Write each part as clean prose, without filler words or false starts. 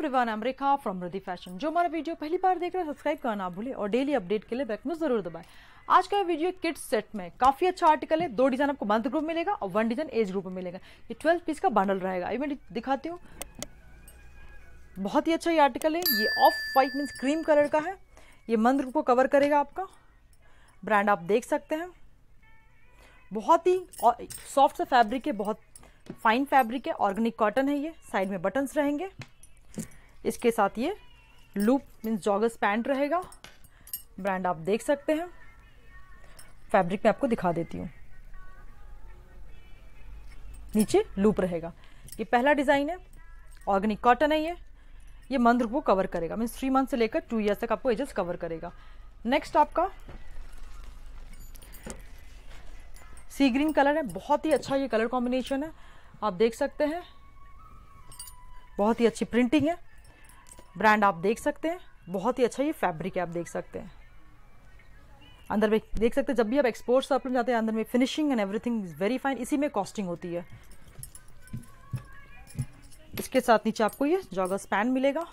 Everyone, I am Rekha from फ्रमी fashion. जो हमारा वीडियो पहली बार देख रहे हैं सब्सक्राइब करना ना भूलें और डेली अपडेट के लिए बैक में जरूर दबाएं। आज का वीडियो किड्स सेट में काफी अच्छा आर्टिकल है। 2 डिजाइन आपको मंथ ग्रुप मिलेगा और 1 डिजाइन एज ग्रुप में मिलेगा। ये 12 पीस का बंडल रहेगा। अभी मैं दिखाती हूँ, बहुत ही अच्छा ये आर्टिकल है। ये off white means cream colour का है। ये मंथ ग्रुप को कवर करेगा। आपका ब्रांड आप देख सकते हैं, बहुत ही सॉफ्ट सा फैब्रिक है, बहुत फाइन फैब्रिक है, ऑर्गेनिक कॉटन है। ये साइड में बटन्स रहेंगे। इसके साथ ये लूप मीन्स जॉगर्स पैंट रहेगा। ब्रांड आप देख सकते हैं। फैब्रिक में आपको दिखा देती हूँ, नीचे लूप रहेगा। ये पहला डिज़ाइन है, ऑर्गेनिक कॉटन है। ये मंथ को कवर करेगा, मीन्स 3 मंथ से लेकर 2 ईयर्स तक आपको एजेस कवर करेगा। नेक्स्ट आपका सी ग्रीन कलर है, बहुत ही अच्छा ये कलर कॉम्बिनेशन है। आप देख सकते हैं बहुत ही अच्छी प्रिंटिंग है। ब्रांड आप देख सकते हैं, बहुत ही अच्छा ये फैब्रिक है। आप देख सकते हैं अंदर में देख सकते हैं, जब भी आप एक्सपोर्ट से आपने जाते हैं अंदर में finishing and everything is very fine. इसी में कॉस्टिंग होती है। इसके साथ नीचे आपको ये जॉगर्स पैंट मिलेगा,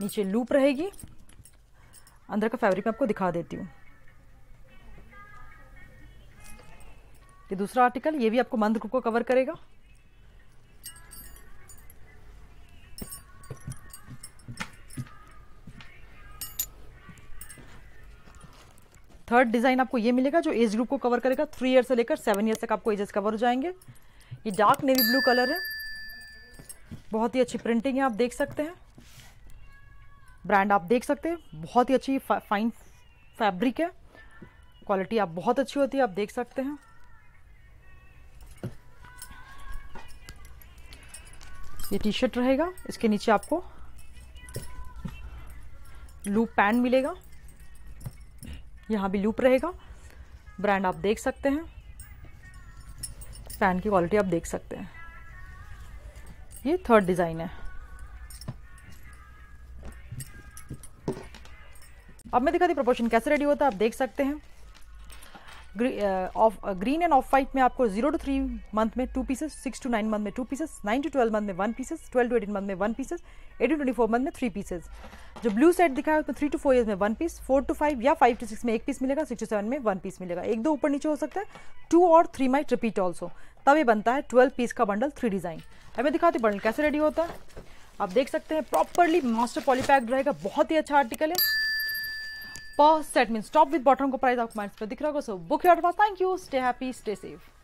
नीचे लूप रहेगी। अंदर का फैब्रिक मैं आपको दिखा देती हूँ। ये दूसरा आर्टिकल, ये भी आपको मंथ ग्रुप को कवर करेगा। थर्ड डिजाइन आपको ये मिलेगा जो एज ग्रुप को कवर करेगा। 3 ईयर्स से लेकर 7 ईयर्स तक आपको एजेस कवर हो जाएंगे। ये डार्क नेवी ब्लू कलर है, बहुत ही अच्छी प्रिंटिंग है। आप देख सकते हैं, ब्रांड आप देख सकते हैं, बहुत ही अच्छी फाइन फैब्रिक है। क्वालिटी आप बहुत अच्छी होती है। आप देख सकते हैं ये टी शर्ट रहेगा। इसके नीचे आपको लूप पैंट मिलेगा, यहाँ भी लूप रहेगा। ब्रांड आप देख सकते हैं। पैंट की क्वालिटी आप देख सकते हैं। ये थर्ड डिज़ाइन है। अब मैं दिखाती हूँ प्रोपोर्शन कैसे रेडी होता है। आप देख सकते हैं ग्रीन एंड ऑफ वाइट में आपको 0 to 3 मंथ में 2 पीसेस, 6 to 9 मंथ में 2 पीसेस, 9 to 12 मंथ में 1 पीसेस, 12 to 18 मंथ में 1 पीसेस, 18 to 24 मंथ में 3 पीसेस। जो ब्लू सेट दिखाया है उसमें 3 to 4 ईयर्स में 1 पीस, 4 to 5 या 5 to 6 में 1 पीस मिलेगा, 6 to 7 में 1 पीस मिलेगा। 1-2 ऊपर नीचे हो सकता है, 2 और 3 माइट रिपीट ऑल्सो। तब ये बनता है 12 पीस का बंडल 3 डिज़ाइन। अब मैं दिखाती हूँ बंडल कैसे रेडी होता है। आप देख सकते हैं प्रॉपरली मास्टर पॉलीपैक्ड रहेगा। बहुत ही अच्छा आर्टिकल है। पर set means top with bottom को प्राइस आपको माइंड पर दिख रहा होगा। So book your order. Thank you. Stay happy, stay safe.